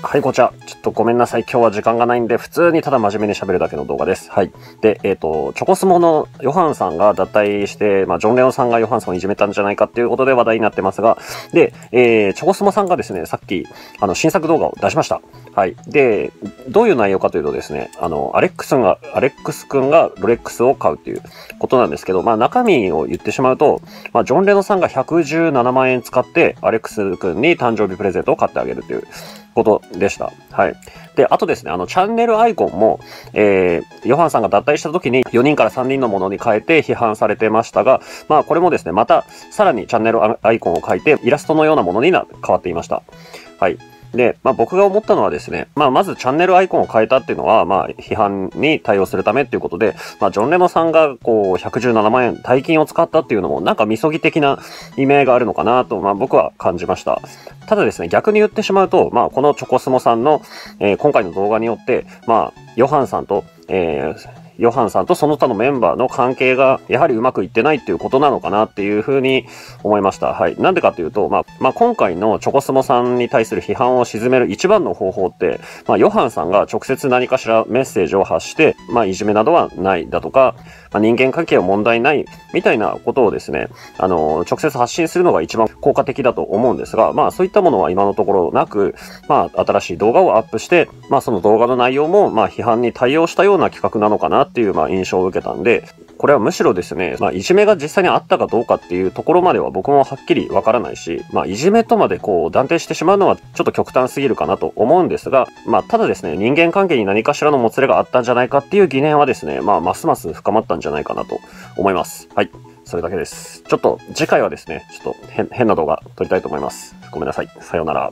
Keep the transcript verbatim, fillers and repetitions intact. はい、こちら。ちょっとごめんなさい。今日は時間がないんで、普通にただ真面目に喋るだけの動画です。はい。で、えっと、チョコスモのヨハンさんが脱退して、まあ、ジョン・レオンさんがヨハンさんをいじめたんじゃないかっていうことで話題になってますが、で、えー、チョコスモさんがですね、さっき、あの、新作動画を出しました。はい。で、どういう内容かというとですね、あの、アレックスが、アレックス君がロレックスを買うっていうことなんですけど、まあ、中身を言ってしまうと、まあ、ジョン・レオンさんがひゃくじゅうななまんえん使って、アレックス君に誕生日プレゼントを買ってあげるということでした。はい。で、あとですね、あの、チャンネルアイコンも、えー、ヨハンさんが脱退した時によにんからさんにんのものに変えて批判されてましたが、まあ、これもですね、また、さらにチャンネルアイコンを変えて、イラストのようなものにな変わっていました。はい。で、まあ、僕が思ったのはですね、まあ、まずチャンネルアイコンを変えたっていうのは、まあ、批判に対応するためっていうことで、まあ、ジョン・レノさんが、こう、ひゃくじゅうななまんえん、大金を使ったっていうのも、なんか、みそぎ的な意味合いがあるのかなと、まあ、僕は感じました。ただですね、逆に言ってしまうと、まあ、このチョコスモさんの、えー、今回の動画によって、まあ、ヨハンさんと、えー、ヨハンさんとその他のメンバーの関係がやはりうまくいってないっていうことなのかなっていうふうに思いました。はい。なんでかというと、まあ、まあ、今回のチョコスモさんに対する批判を鎮める一番の方法って、まあ、ヨハンさんが直接何かしらメッセージを発して、まあ、いじめなどはないだとか、まあ、人間関係は問題ないみたいなことをですね、あの、直接発信するのが一番効果的だと思うんですが、まあ、そういったものは今のところなく、まあ、新しい動画をアップして、まあ、その動画の内容も、まあ、批判に対応したような企画なのかなっていうまあ印象を受けたんで、これはむしろですね、まあ、いじめが実際にあったかどうかっていうところまでは僕もはっきりわからないし、まあ、いじめとまでこう断定してしまうのはちょっと極端すぎるかなと思うんですが、まあ、ただですね、人間関係に何かしらのもつれがあったんじゃないかっていう疑念はですね、まあ、ますます深まったんじゃないかなと思います。はい。それだけです。ちょっと次回はですね、ちょっと変な動画撮りたいと思います。ごめんなさい。さようなら。